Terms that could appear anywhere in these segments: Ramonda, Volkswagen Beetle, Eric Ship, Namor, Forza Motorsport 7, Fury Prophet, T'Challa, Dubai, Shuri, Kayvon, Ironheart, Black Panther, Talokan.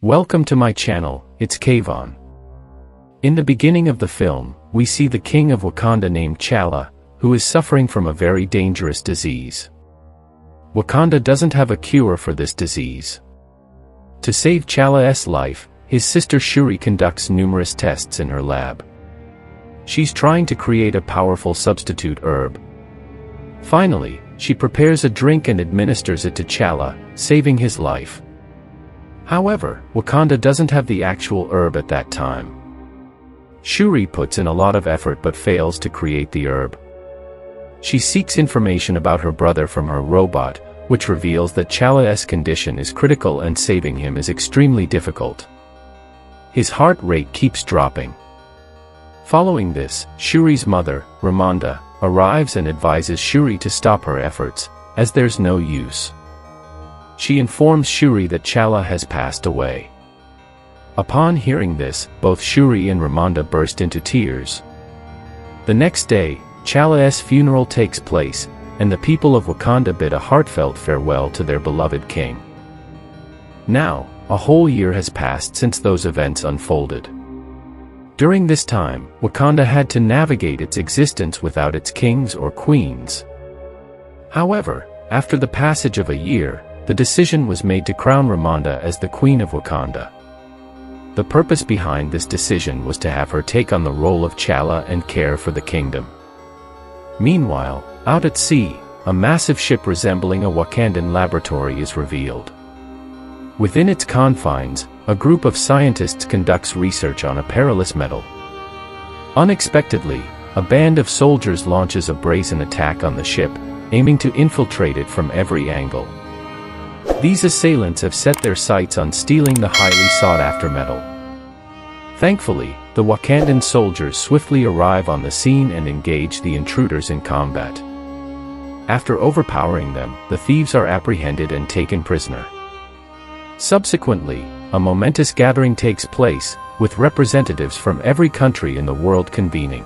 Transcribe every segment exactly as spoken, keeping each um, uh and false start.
Welcome to my channel, it's Kayvon. In the beginning of the film, we see the king of Wakanda named T'Challa, who is suffering from a very dangerous disease. Wakanda doesn't have a cure for this disease. To save T'Challa's life, his sister Shuri conducts numerous tests in her lab. She's trying to create a powerful substitute herb. Finally, she prepares a drink and administers it to T'Challa, saving his life. However, Wakanda doesn't have the actual herb at that time. Shuri puts in a lot of effort but fails to create the herb. She seeks information about her brother from her robot, which reveals that T'Challa's condition is critical and saving him is extremely difficult. His heart rate keeps dropping. Following this, Shuri's mother, Ramonda, arrives and advises Shuri to stop her efforts, as there's no use. She informs Shuri that T'Challa has passed away. Upon hearing this, both Shuri and Ramonda burst into tears. The next day, T'Challa's funeral takes place, and the people of Wakanda bid a heartfelt farewell to their beloved king. Now, a whole year has passed since those events unfolded. During this time, Wakanda had to navigate its existence without its kings or queens. However, after the passage of a year, the decision was made to crown Ramonda as the Queen of Wakanda. The purpose behind this decision was to have her take on the role of T'Challa and care for the kingdom. Meanwhile, out at sea, a massive ship resembling a Wakandan laboratory is revealed. Within its confines, a group of scientists conducts research on a perilous metal. Unexpectedly, a band of soldiers launches a brazen attack on the ship, aiming to infiltrate it from every angle. These assailants have set their sights on stealing the highly sought-after metal. Thankfully, the Wakandan soldiers swiftly arrive on the scene and engage the intruders in combat. After overpowering them, the thieves are apprehended and taken prisoner. Subsequently, a momentous gathering takes place, with representatives from every country in the world convening.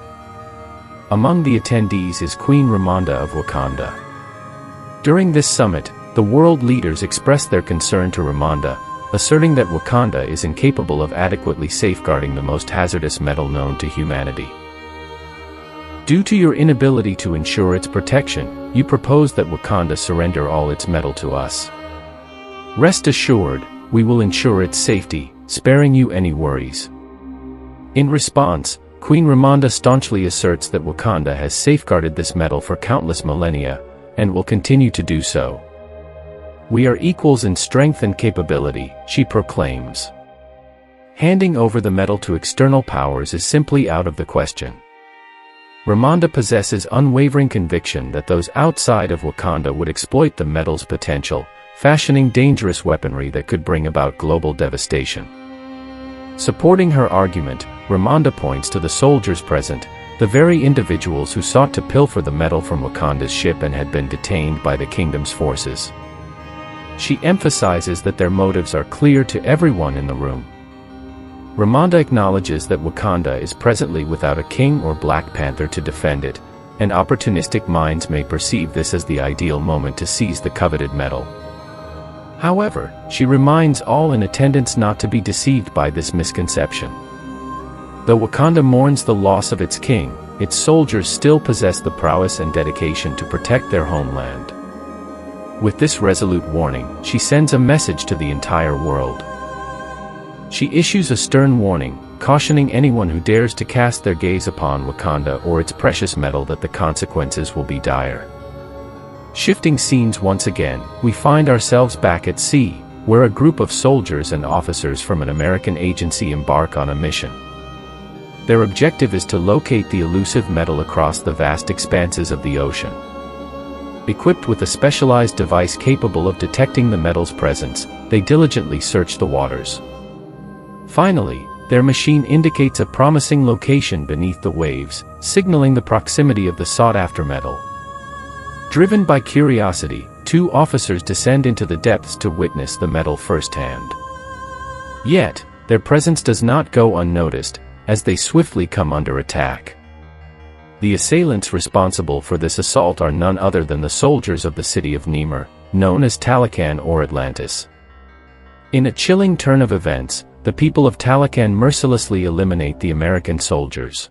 Among the attendees is Queen Ramonda of Wakanda. During this summit, the world leaders expressed their concern to Ramonda, asserting that Wakanda is incapable of adequately safeguarding the most hazardous metal known to humanity. Due to your inability to ensure its protection, you propose that Wakanda surrender all its metal to us. Rest assured, we will ensure its safety, sparing you any worries. In response, Queen Ramonda staunchly asserts that Wakanda has safeguarded this metal for countless millennia, and will continue to do so. We are equals in strength and capability, she proclaims. Handing over the metal to external powers is simply out of the question. Ramonda possesses unwavering conviction that those outside of Wakanda would exploit the metal's potential, fashioning dangerous weaponry that could bring about global devastation. Supporting her argument, Ramonda points to the soldiers present, the very individuals who sought to pilfer the metal from Wakanda's ship and had been detained by the kingdom's forces. She emphasizes that their motives are clear to everyone in the room. Ramonda acknowledges that Wakanda is presently without a king or Black Panther to defend it, and opportunistic minds may perceive this as the ideal moment to seize the coveted metal. However, she reminds all in attendance not to be deceived by this misconception. Though Wakanda mourns the loss of its king, its soldiers still possess the prowess and dedication to protect their homeland. With this resolute warning, she sends a message to the entire world. She issues a stern warning, cautioning anyone who dares to cast their gaze upon Wakanda or its precious metal that the consequences will be dire. Shifting scenes once again, we find ourselves back at sea, where a group of soldiers and officers from an American agency embark on a mission. Their objective is to locate the elusive metal across the vast expanses of the ocean. Equipped with a specialized device capable of detecting the metal's presence, they diligently search the waters. Finally, their machine indicates a promising location beneath the waves, signaling the proximity of the sought-after metal. Driven by curiosity, two officers descend into the depths to witness the metal firsthand. Yet, their presence does not go unnoticed, as they swiftly come under attack. The assailants responsible for this assault are none other than the soldiers of the city of Namor, known as Talokan or Atlantis. In a chilling turn of events, the people of Talokan mercilessly eliminate the American soldiers.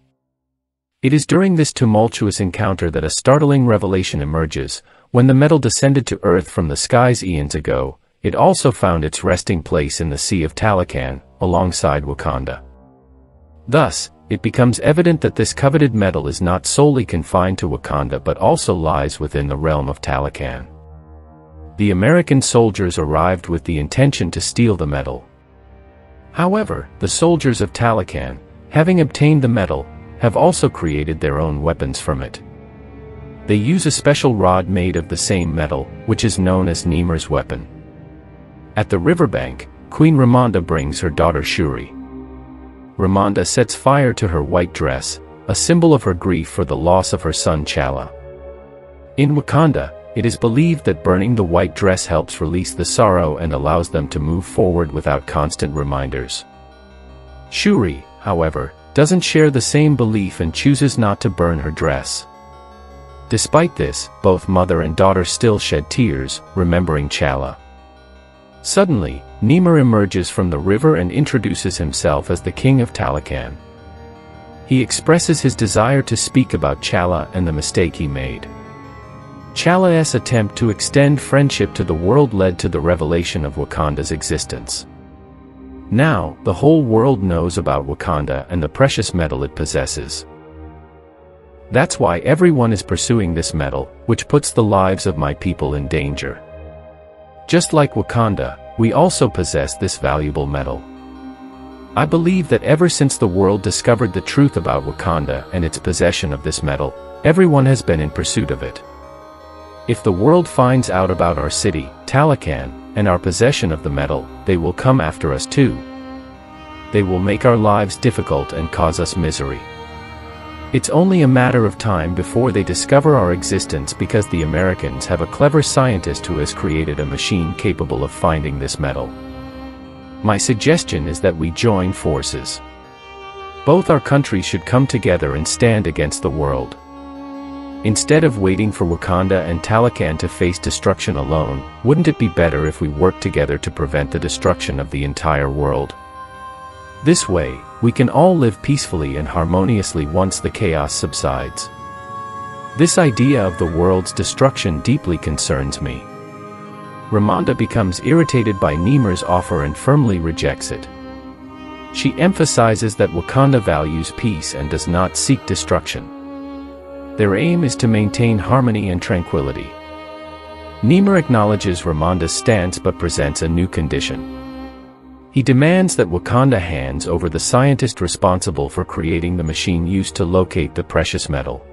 It is during this tumultuous encounter that a startling revelation emerges. When the metal descended to Earth from the skies eons ago, it also found its resting place in the Sea of Talokan, alongside Wakanda. Thus, it becomes evident that this coveted metal is not solely confined to Wakanda but also lies within the realm of Talokan. The American soldiers arrived with the intention to steal the metal. However, the soldiers of Talokan, having obtained the metal, have also created their own weapons from it. They use a special rod made of the same metal, which is known as Namor's weapon. At the riverbank, Queen Ramonda brings her daughter Shuri. Ramonda sets fire to her white dress, a symbol of her grief for the loss of her son T'Challa. In Wakanda, it is believed that burning the white dress helps release the sorrow and allows them to move forward without constant reminders. Shuri, however, doesn't share the same belief and chooses not to burn her dress. Despite this, both mother and daughter still shed tears, remembering T'Challa. Suddenly, Namor emerges from the river and introduces himself as the King of Talokan. He expresses his desire to speak about T'Challa and the mistake he made. T'Challa's attempt to extend friendship to the world led to the revelation of Wakanda's existence. Now, the whole world knows about Wakanda and the precious metal it possesses. That's why everyone is pursuing this metal, which puts the lives of my people in danger. Just like Wakanda, we also possess this valuable metal. I believe that ever since the world discovered the truth about Wakanda and its possession of this metal, everyone has been in pursuit of it. If the world finds out about our city, Talokan, and our possession of the metal, they will come after us too. They will make our lives difficult and cause us misery. It's only a matter of time before they discover our existence because the Americans have a clever scientist who has created a machine capable of finding this metal. My suggestion is that we join forces. Both our countries should come together and stand against the world. Instead of waiting for Wakanda and Talokan to face destruction alone, wouldn't it be better if we worked together to prevent the destruction of the entire world? This way, we can all live peacefully and harmoniously once the chaos subsides. This idea of the world's destruction deeply concerns me. Ramonda becomes irritated by Namor's offer and firmly rejects it. She emphasizes that Wakanda values peace and does not seek destruction. Their aim is to maintain harmony and tranquility. Namor acknowledges Ramonda's stance but presents a new condition. He demands that Wakanda hands over the scientist responsible for creating the machine used to locate the precious metal.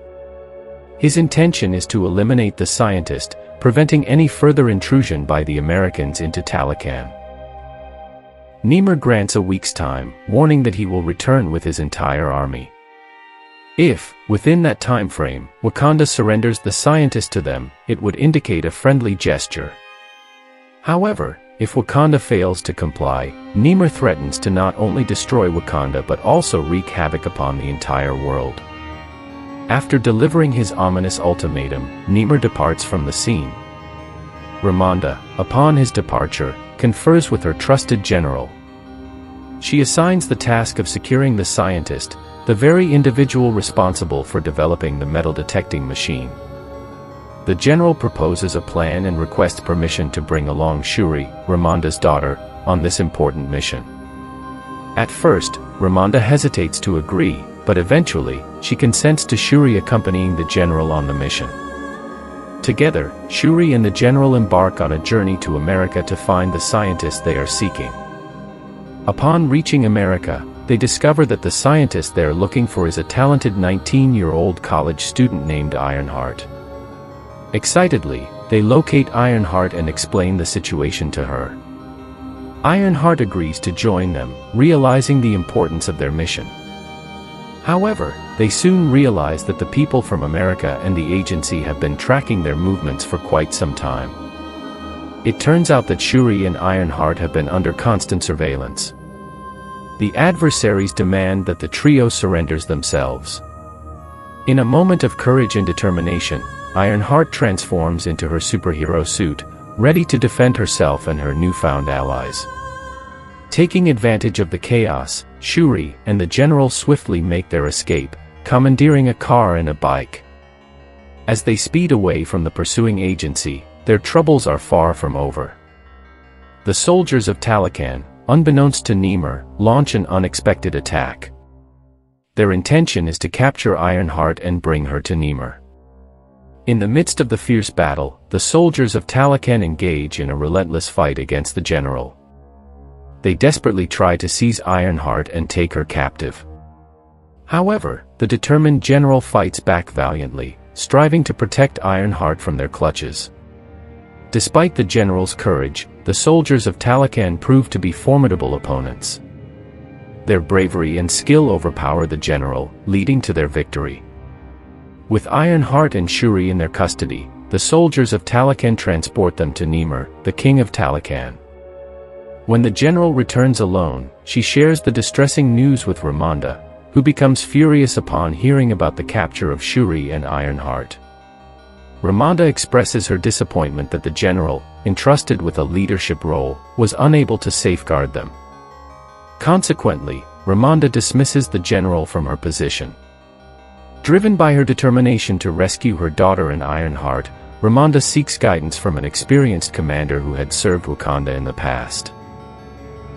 His intention is to eliminate the scientist, preventing any further intrusion by the Americans into Talokan. Namor grants a week's time, warning that he will return with his entire army. If, within that time frame, Wakanda surrenders the scientist to them, it would indicate a friendly gesture. However, if Wakanda fails to comply, Namor threatens to not only destroy Wakanda but also wreak havoc upon the entire world. After delivering his ominous ultimatum, Namor departs from the scene. Ramonda, upon his departure, confers with her trusted general. She assigns the task of securing the scientist, the very individual responsible for developing the metal detecting machine. The general proposes a plan and requests permission to bring along Shuri, Ramonda's daughter, on this important mission. At first, Ramonda hesitates to agree, but eventually, she consents to Shuri accompanying the general on the mission. Together, Shuri and the general embark on a journey to America to find the scientist they are seeking. Upon reaching America, they discover that the scientist they are looking for is a talented nineteen-year-old college student named Ironheart. Excitedly, they locate Ironheart and explain the situation to her. Ironheart agrees to join them, realizing the importance of their mission. However, they soon realize that the people from America and the agency have been tracking their movements for quite some time. It turns out that Shuri and Ironheart have been under constant surveillance. The adversaries demand that the trio surrenders themselves. In a moment of courage and determination, Ironheart transforms into her superhero suit, ready to defend herself and her newfound allies. Taking advantage of the chaos, Shuri and the general swiftly make their escape, commandeering a car and a bike. As they speed away from the pursuing agency, their troubles are far from over. The soldiers of Talokan, unbeknownst to Namor, launch an unexpected attack. Their intention is to capture Ironheart and bring her to Namor. In the midst of the fierce battle, the soldiers of Talokan engage in a relentless fight against the general. They desperately try to seize Ironheart and take her captive. However, the determined general fights back valiantly, striving to protect Ironheart from their clutches. Despite the general's courage, the soldiers of Talokan prove to be formidable opponents. Their bravery and skill overpower the general, leading to their victory. With Ironheart and Shuri in their custody, the soldiers of Talokan transport them to Namor, the king of Talokan. When the general returns alone, she shares the distressing news with Ramonda, who becomes furious upon hearing about the capture of Shuri and Ironheart. Ramonda expresses her disappointment that the general, entrusted with a leadership role, was unable to safeguard them. Consequently, Ramonda dismisses the general from her position. Driven by her determination to rescue her daughter and Ironheart, Ramonda seeks guidance from an experienced commander who had served Wakanda in the past.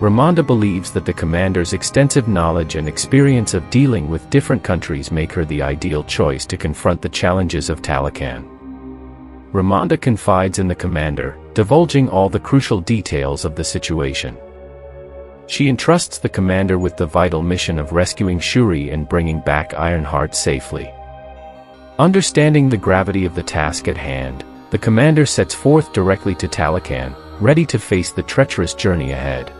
Ramonda believes that the commander's extensive knowledge and experience of dealing with different countries make her the ideal choice to confront the challenges of Talokan. Ramonda confides in the commander, divulging all the crucial details of the situation. She entrusts the commander with the vital mission of rescuing Shuri and bringing back Ironheart safely. Understanding the gravity of the task at hand, the commander sets forth directly to Talokan, ready to face the treacherous journey ahead.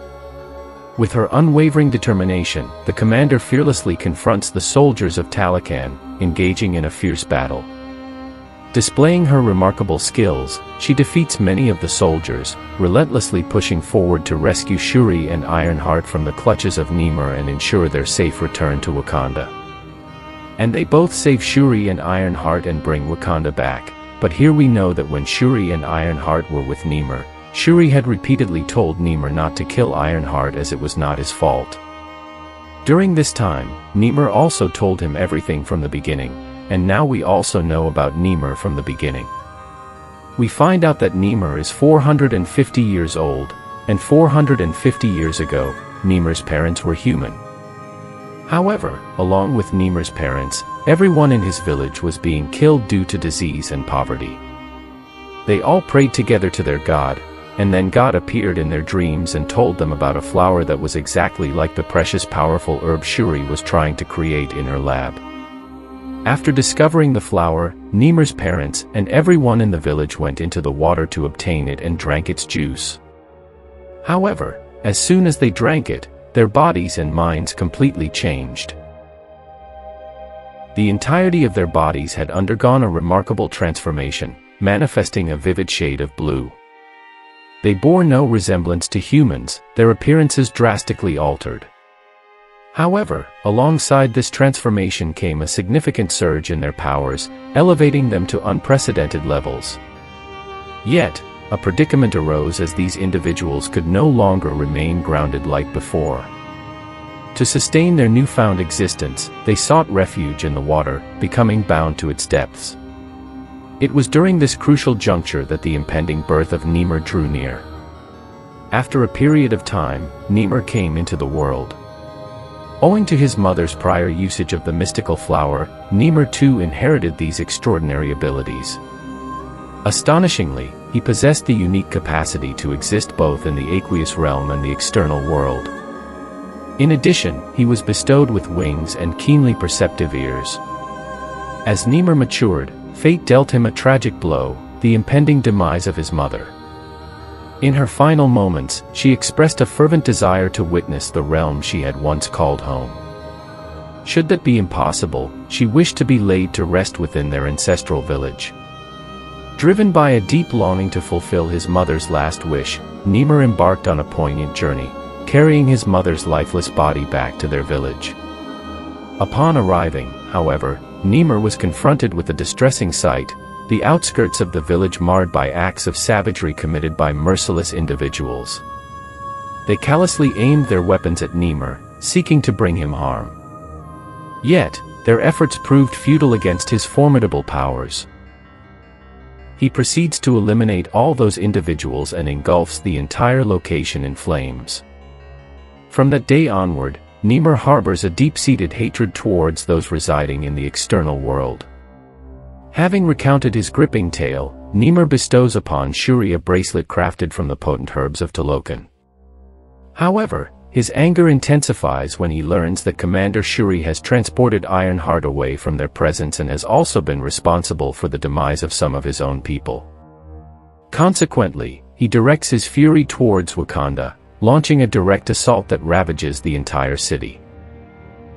With her unwavering determination, the commander fearlessly confronts the soldiers of Talokan, engaging in a fierce battle. Displaying her remarkable skills, she defeats many of the soldiers, relentlessly pushing forward to rescue Shuri and Ironheart from the clutches of Namor and ensure their safe return to Wakanda. And they both save Shuri and Ironheart and bring Wakanda back, but here we know that when Shuri and Ironheart were with Namor, Shuri had repeatedly told Namor not to kill Ironheart as it was not his fault. During this time, Namor also told him everything from the beginning, and now we also know about Namor from the beginning. We find out that Namor is four hundred fifty years old, and four hundred fifty years ago, Namor's parents were human. However, along with Namor's parents, everyone in his village was being killed due to disease and poverty. They all prayed together to their God, and then God appeared in their dreams and told them about a flower that was exactly like the precious powerful herb Shuri was trying to create in her lab. After discovering the flower, Namor's parents and everyone in the village went into the water to obtain it and drank its juice. However, as soon as they drank it, their bodies and minds completely changed. The entirety of their bodies had undergone a remarkable transformation, manifesting a vivid shade of blue. They bore no resemblance to humans, their appearances drastically altered. However, alongside this transformation came a significant surge in their powers, elevating them to unprecedented levels. Yet, a predicament arose as these individuals could no longer remain grounded like before. To sustain their newfound existence, they sought refuge in the water, becoming bound to its depths. It was during this crucial juncture that the impending birth of Namor drew near. After a period of time, Namor came into the world. Owing to his mother's prior usage of the mystical flower, Namor too inherited these extraordinary abilities. Astonishingly, he possessed the unique capacity to exist both in the aqueous realm and the external world. In addition, he was bestowed with wings and keenly perceptive ears. As Namor matured, fate dealt him a tragic blow, the impending demise of his mother. In her final moments, she expressed a fervent desire to witness the realm she had once called home. Should that be impossible, she wished to be laid to rest within their ancestral village. Driven by a deep longing to fulfill his mother's last wish, Namor embarked on a poignant journey, carrying his mother's lifeless body back to their village. Upon arriving, however, Namor was confronted with a distressing sight, the outskirts of the village marred by acts of savagery committed by merciless individuals. They callously aimed their weapons at Namor, seeking to bring him harm. Yet, their efforts proved futile against his formidable powers. He proceeds to eliminate all those individuals and engulfs the entire location in flames. From that day onward, Namor harbors a deep-seated hatred towards those residing in the external world. Having recounted his gripping tale, Namor bestows upon Shuri a bracelet crafted from the potent herbs of Talokan. However, his anger intensifies when he learns that Commander Shuri has transported Ironheart away from their presence and has also been responsible for the demise of some of his own people. Consequently, he directs his fury towards Wakanda, launching a direct assault that ravages the entire city.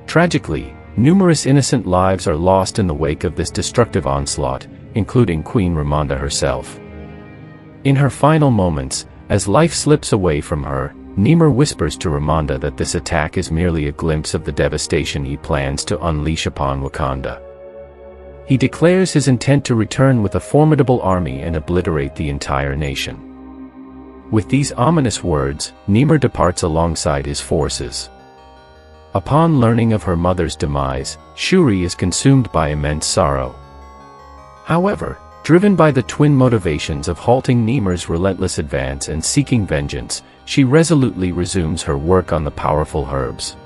Tragically, numerous innocent lives are lost in the wake of this destructive onslaught, including Queen Ramonda herself. In her final moments, as life slips away from her, Namor whispers to Ramonda that this attack is merely a glimpse of the devastation he plans to unleash upon Wakanda. He declares his intent to return with a formidable army and obliterate the entire nation. With these ominous words, Namor departs alongside his forces. Upon learning of her mother's demise, Shuri is consumed by immense sorrow. However, driven by the twin motivations of halting Namor's relentless advance and seeking vengeance, she resolutely resumes her work on the powerful herbs.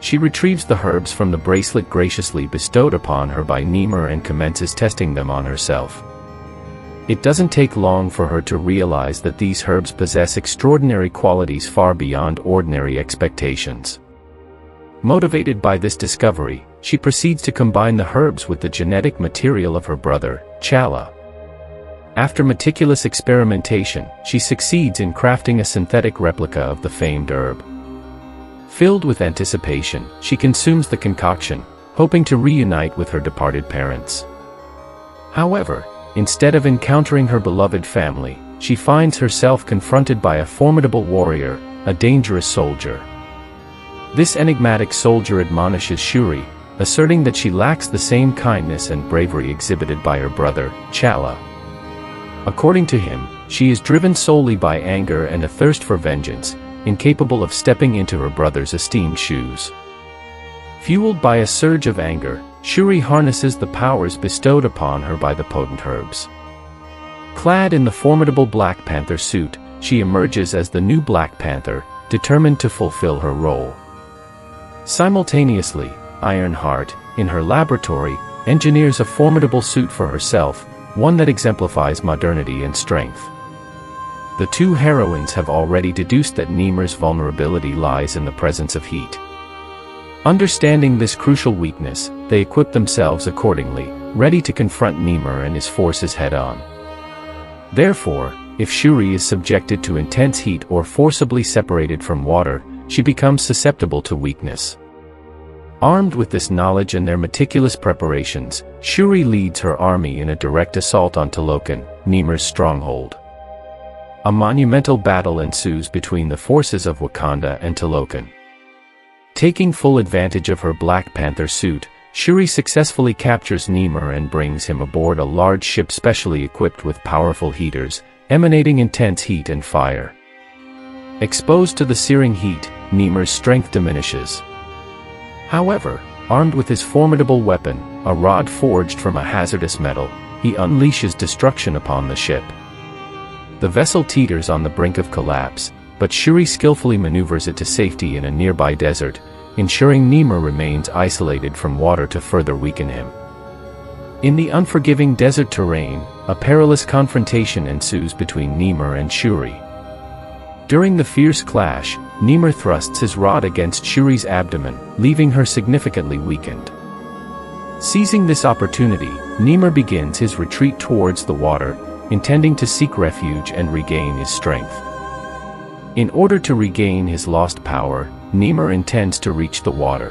She retrieves the herbs from the bracelet graciously bestowed upon her by Namor and commences testing them on herself. It doesn't take long for her to realize that these herbs possess extraordinary qualities far beyond ordinary expectations. Motivated by this discovery, she proceeds to combine the herbs with the genetic material of her brother, T'Challa. After meticulous experimentation, she succeeds in crafting a synthetic replica of the famed herb. Filled with anticipation, she consumes the concoction, hoping to reunite with her departed parents. However, instead of encountering her beloved family, she finds herself confronted by a formidable warrior, a dangerous soldier. This enigmatic soldier admonishes Shuri, asserting that she lacks the same kindness and bravery exhibited by her brother, T'Challa. According to him, she is driven solely by anger and a thirst for vengeance, incapable of stepping into her brother's esteemed shoes. Fueled by a surge of anger, Shuri harnesses the powers bestowed upon her by the potent herbs. Clad in the formidable Black Panther suit, she emerges as the new Black Panther, determined to fulfill her role. Simultaneously, Ironheart, in her laboratory, engineers a formidable suit for herself, one that exemplifies modernity and strength. The two heroines have already deduced that Namor's vulnerability lies in the presence of heat. Understanding this crucial weakness, they equip themselves accordingly, ready to confront Namor and his forces head-on. Therefore, if Shuri is subjected to intense heat or forcibly separated from water, she becomes susceptible to weakness. Armed with this knowledge and their meticulous preparations, Shuri leads her army in a direct assault on Talokan, Namor's stronghold. A monumental battle ensues between the forces of Wakanda and Talokan. Taking full advantage of her Black Panther suit, Shuri successfully captures Namor and brings him aboard a large ship specially equipped with powerful heaters, emanating intense heat and fire. Exposed to the searing heat, Namor's strength diminishes. However, armed with his formidable weapon, a rod forged from a hazardous metal, he unleashes destruction upon the ship. The vessel teeters on the brink of collapse, but Shuri skillfully maneuvers it to safety in a nearby desert, ensuring Namor remains isolated from water to further weaken him. In the unforgiving desert terrain, a perilous confrontation ensues between Namor and Shuri. During the fierce clash, Namor thrusts his rod against Shuri's abdomen, leaving her significantly weakened. Seizing this opportunity, Namor begins his retreat towards the water, intending to seek refuge and regain his strength. In order to regain his lost power, Namor intends to reach the water.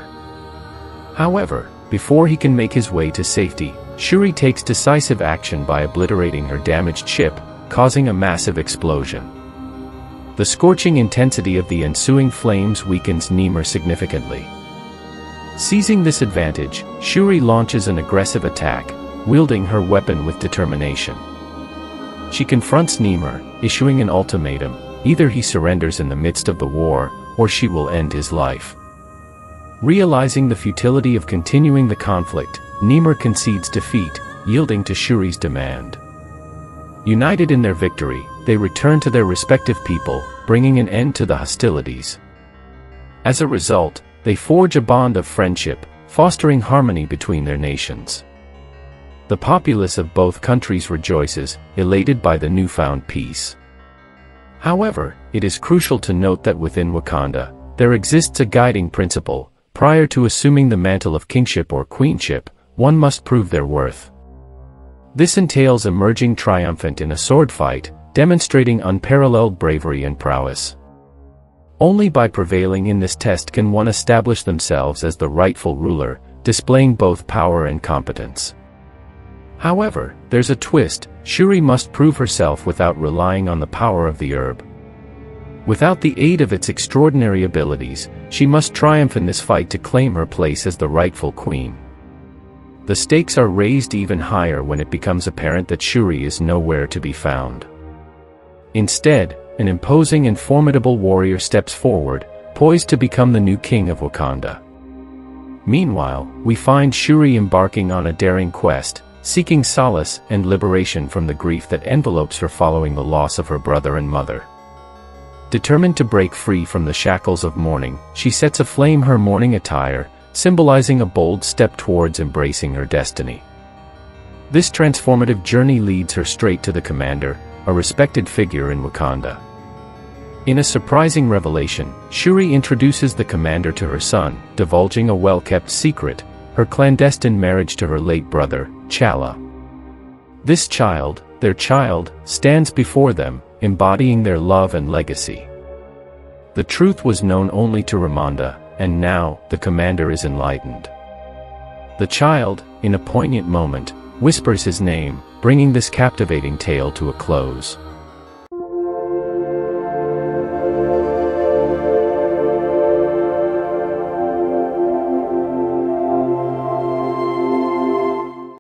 However, before he can make his way to safety, Shuri takes decisive action by obliterating her damaged ship, causing a massive explosion. The scorching intensity of the ensuing flames weakens Namor significantly. Seizing this advantage, Shuri launches an aggressive attack, wielding her weapon with determination. She confronts Namor, issuing an ultimatum, Either he surrenders in the midst of the war, or she will end his life. Realizing the futility of continuing the conflict, Namor concedes defeat, yielding to Shuri's demand. United in their victory, they return to their respective people, bringing an end to the hostilities. As a result, they forge a bond of friendship, fostering harmony between their nations. The populace of both countries rejoices, elated by the newfound peace. However, it is crucial to note that within Wakanda, there exists a guiding principle: prior to assuming the mantle of kingship or queenship, one must prove their worth. This entails emerging triumphant in a sword fight, demonstrating unparalleled bravery and prowess. Only by prevailing in this test can one establish themselves as the rightful ruler, displaying both power and competence. However, there's a twist: Shuri must prove herself without relying on the power of the herb. Without the aid of its extraordinary abilities, she must triumph in this fight to claim her place as the rightful queen. The stakes are raised even higher when it becomes apparent that Shuri is nowhere to be found. Instead, an imposing and formidable warrior steps forward, poised to become the new king of Wakanda. Meanwhile, we find Shuri embarking on a daring quest, seeking solace and liberation from the grief that envelopes her following the loss of her brother and mother. Determined to break free from the shackles of mourning, she sets aflame her mourning attire, symbolizing a bold step towards embracing her destiny. This transformative journey leads her straight to the commander, a respected figure in Wakanda. In a surprising revelation, Shuri introduces the commander to her son, divulging a well-kept secret: her clandestine marriage to her late brother, T'Challa. This child, their child, stands before them, embodying their love and legacy. The truth was known only to Ramonda, and now the commander is enlightened. The child, in a poignant moment, whispers his name, bringing this captivating tale to a close.